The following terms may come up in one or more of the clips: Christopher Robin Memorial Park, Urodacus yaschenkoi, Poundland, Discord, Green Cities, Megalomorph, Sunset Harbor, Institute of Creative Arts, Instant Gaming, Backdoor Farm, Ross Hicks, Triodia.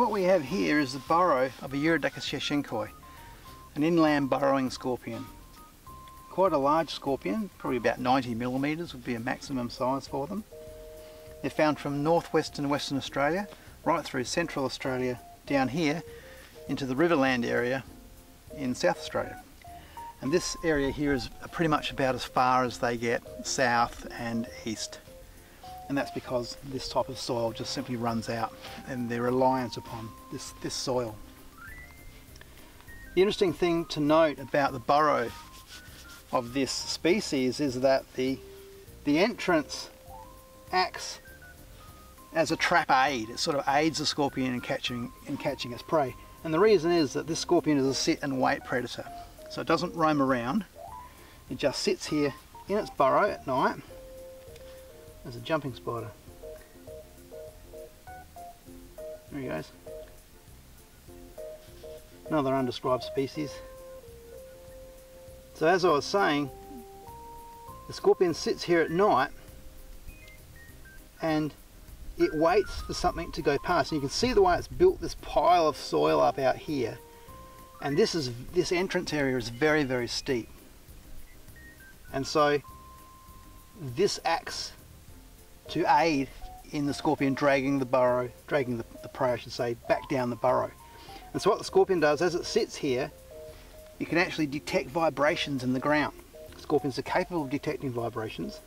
What we have here is the burrow of a Urodacus yaschenkoi, an inland burrowing scorpion. Quite a large scorpion, probably about 90 millimetres would be a maximum size for them. They're found from northwest and western Australia, right through central Australia, down here into the Riverland area in South Australia. And this area here is pretty much about as far as they get south and east. And that's because this type of soil just simply runs out and they're reliant upon this soil. The interesting thing to note about the burrow of this species is that the entrance acts as a trap aid. It sort of aids the scorpion in catching its prey. And the reason is that this scorpion is a sit and wait predator. So it doesn't roam around, it just sits here in its burrow at night as a jumping spider. There he goes. Another undescribed species. So as I was saying, the scorpion sits here at night and it waits for something to go past. And you can see the way it's built this pile of soil up out here. And this entrance area is very, very steep. And so this acts to aid in the scorpion dragging the prey, I should say, back down the burrow. And so what the scorpion does, as it sits here, you can actually detect vibrations in the ground. Scorpions are capable of detecting vibrations.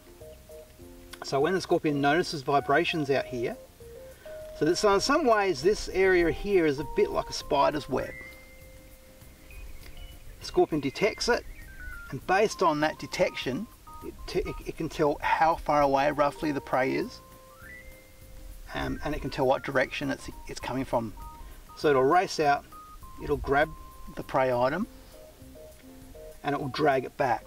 So when the scorpion notices vibrations out here, so in some ways this area here is a bit like a spider's web. The scorpion detects it, and based on that detection it can tell how far away roughly the prey is, and it can tell what direction it's coming from. So it'll race out, it'll grab the prey item, and it will drag it back.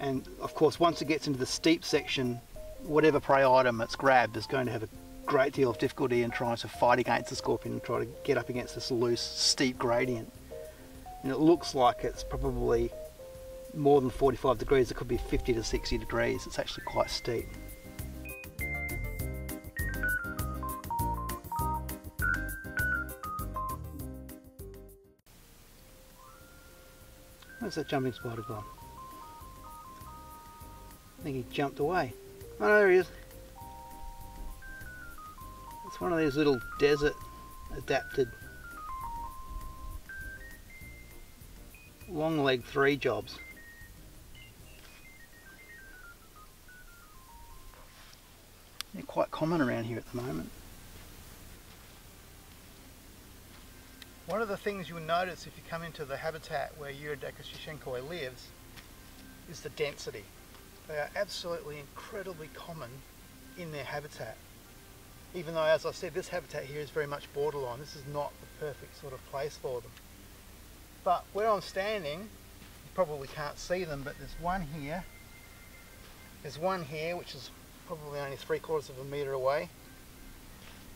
And of course, once it gets into the steep section, whatever prey item it's grabbed is going to have a great deal of difficulty in trying to fight against the scorpion and try to get up against this loose, steep gradient. And it looks like it's probably more than 45 degrees, it could be 50 to 60 degrees, it's actually quite steep. Where's that jumping spider gone? I think he jumped away. Oh no, there he is. It's one of these little desert adapted long leg three jobs. They're quite common around here at the moment. One of the things you'll notice if you come into the habitat where Urodacus yaschenkoi lives is the density. They are absolutely incredibly common in their habitat. Even though, as I said, this habitat here is very much borderline. This is not the perfect sort of place for them. But where I'm standing, you probably can't see them, but there's one here. There's one here, which is probably only 3/4 of a metre away.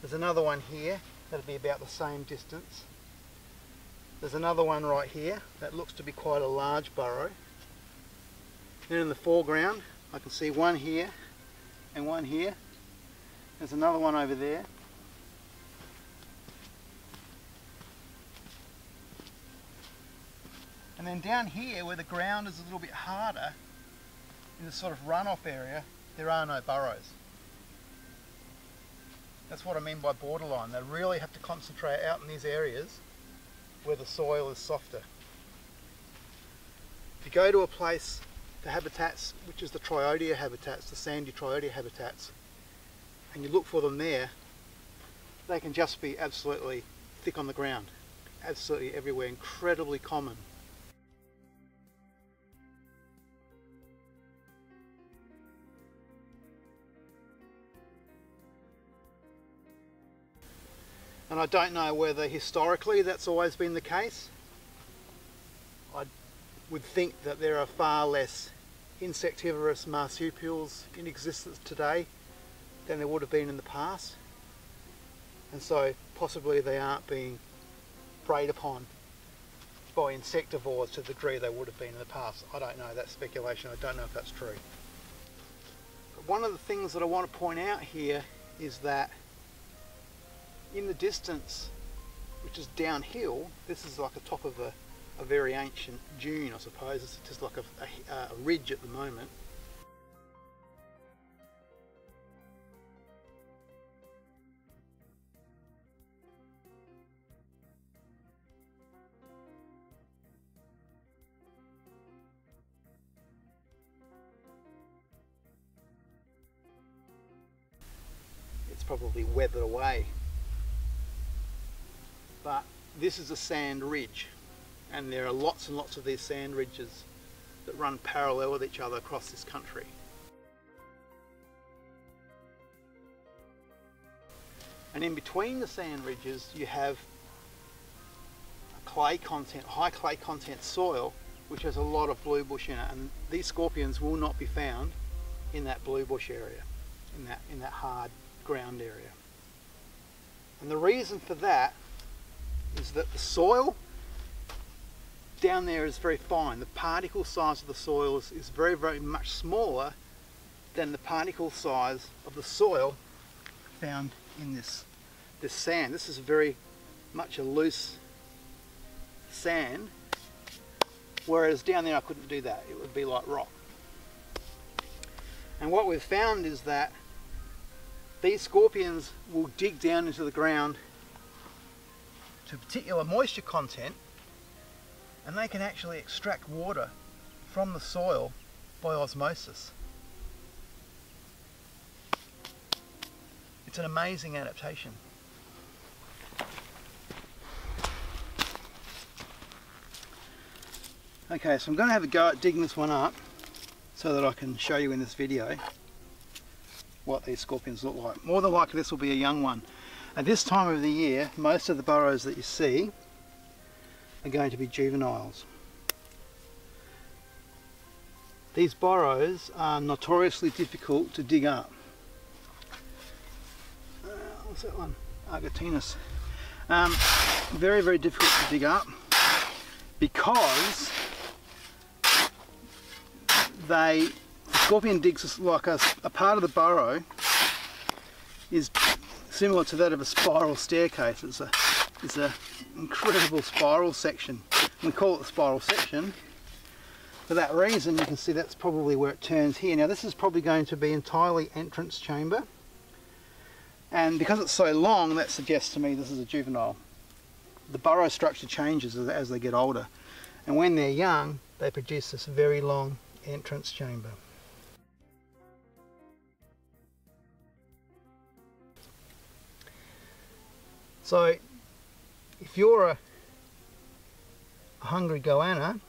There's another one here, that'll be about the same distance. There's another one right here, that looks to be quite a large burrow. Then in the foreground, I can see one here and one here. There's another one over there. And then down here, where the ground is a little bit harder, in this sort of runoff area, there are no burrows. That's what I mean by borderline. They really have to concentrate out in these areas where the soil is softer. If you go to a place, the habitats, which is the Triodia habitats, the sandy Triodia habitats, and you look for them there, they can just be absolutely thick on the ground, absolutely everywhere, incredibly common. And I don't know whether historically that's always been the case. I would think that there are far less insectivorous marsupials in existence today than there would have been in the past. And so possibly they aren't being preyed upon by insectivores to the degree they would have been in the past. I don't know, that's speculation. I don't know if that's true. But one of the things that I want to point out here is that in the distance, which is downhill, this is like the top of a very ancient dune, I suppose. It's just like a ridge at the moment. It's probably weathered away. But this is a sand ridge, and there are lots and lots of these sand ridges that run parallel with each other across this country. And in between the sand ridges you have high clay content soil, which has a lot of blue bush in it, and these scorpions will not be found in that blue bush area, in that hard ground area. And the reason for that is that the soil down there is very fine. The particle size of the soil is very, very much smaller than the particle size of the soil found in this sand. This is very much a loose sand, whereas down there I couldn't do that. It would be like rock. And what we've found is that these scorpions will dig down into the ground to particular moisture content, and they can actually extract water from the soil by osmosis. It's an amazing adaptation. Okay, so I'm going to have a go at digging this one up so that I can show you in this video what these scorpions look like. More than likely this will be a young one. At this time of the year, most of the burrows that you see are going to be juveniles. These burrows are notoriously difficult to dig up. What's that one? Argentinus. Very, very difficult to dig up because the scorpion digs like a part of the burrow is similar to that of a spiral staircase. It's an incredible spiral section. We call it the spiral section for that reason. You can see that's probably where it turns here. Now this is probably going to be entirely entrance chamber, and because it's so long, that suggests to me this is a juvenile. The burrow structure changes as they get older, and when they're young they produce this very long entrance chamber. So if you're a hungry goanna,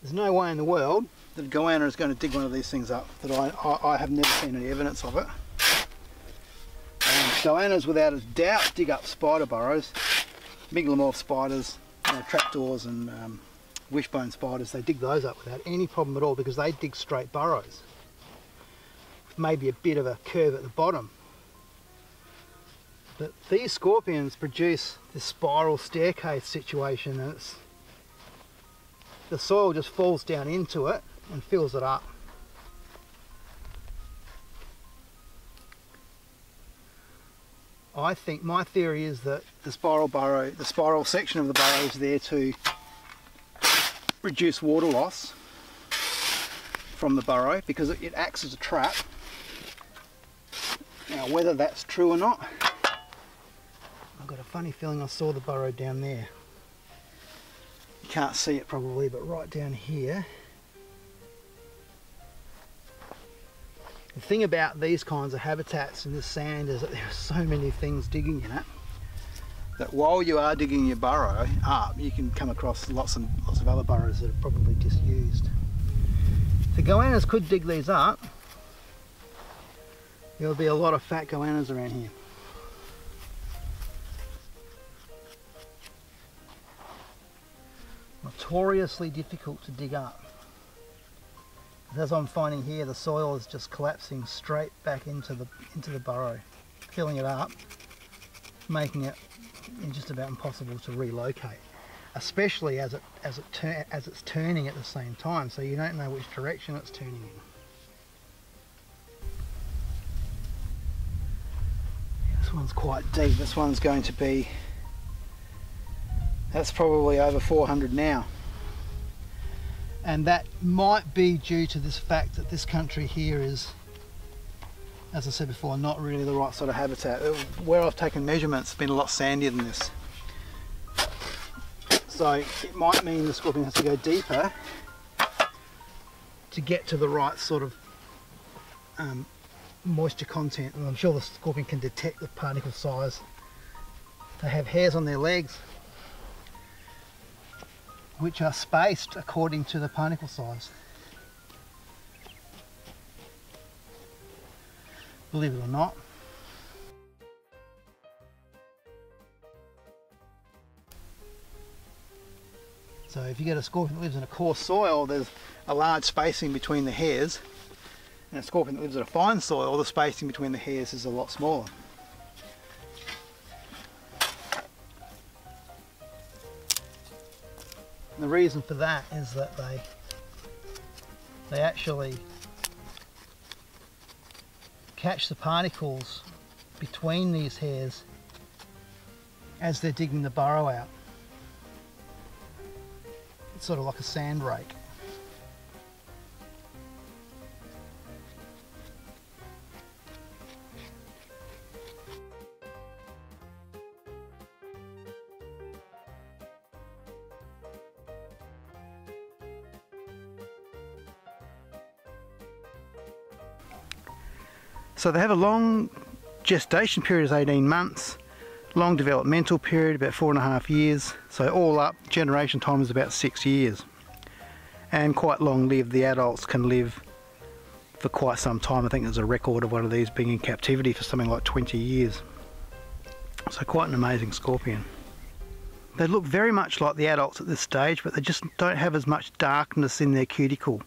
there's no way in the world that a goanna is going to dig one of these things up. That I have never seen any evidence of it. Goannas without a doubt dig up spider burrows. Megalomorph spiders, you know, trapdoors and wishbone spiders, they dig those up without any problem at all because they dig straight burrows. With maybe a bit of a curve at the bottom. But these scorpions produce this spiral staircase situation, and the soil just falls down into it and fills it up. I think my theory is that the spiral section of the burrow is there to reduce water loss from the burrow because it acts as a trap. Now whether that's true or not, I've got a funny feeling I saw the burrow down there. You can't see it probably, but right down here. The thing about these kinds of habitats in the sand is that there are so many things digging in it that while you are digging your burrow up, you can come across lots and lots of other burrows that are probably disused. The goannas could dig these up. There'll be a lot of fat goannas around here. Notoriously difficult to dig up. As I'm finding here, the soil is just collapsing straight back into the burrow, filling it up, making it just about impossible to relocate, especially as it's turning at the same time, so you don't know which direction it's turning in. one's quite deep. This one's going to be, that's probably over 400 now. And that might be due to this fact that this country here is, as I said before, not really the right sort of habitat. Where I've taken measurements, it's been a lot sandier than this. So it might mean the scorpion has to go deeper to get to the right sort of moisture content. And I'm sure the scorpion can detect the particle size. They have hairs on their legs, which are spaced according to the particle size. Believe it or not. So if you get a scorpion that lives in a coarse soil, there's a large spacing between the hairs. And a scorpion that lives in a fine soil, the spacing between the hairs is a lot smaller. And the reason for that is that they actually catch the particles between these hairs as they're digging the burrow out. It's sort of like a sand rake. So they have a long gestation period of 18 months, long developmental period about 4.5 years, so all up generation time is about 6 years, and quite long lived. The adults can live for quite some time. I think there's a record of one of these being in captivity for something like 20 years. So quite an amazing scorpion. They look very much like the adults at this stage, but they just don't have as much darkness in their cuticle.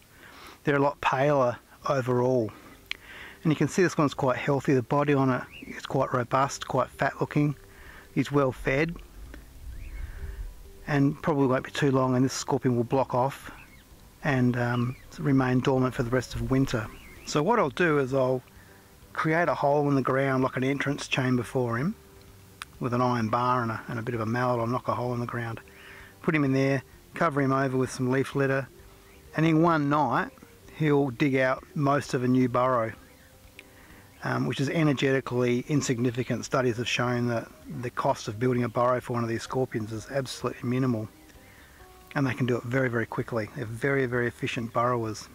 They're a lot paler overall. And you can see this one's quite healthy. The body on it is quite robust, quite fat looking. He's well fed and probably won't be too long, and this scorpion will block off and remain dormant for the rest of winter. So what I'll do is I'll create a hole in the ground, like an entrance chamber for him, with an iron bar and a bit of a mallet. I'll knock a hole in the ground, put him in there, cover him over with some leaf litter, and in one night he'll dig out most of a new burrow. Which is energetically insignificant. Studies have shown that the cost of building a burrow for one of these scorpions is absolutely minimal, and they can do it very, very quickly. They're very, very efficient burrowers.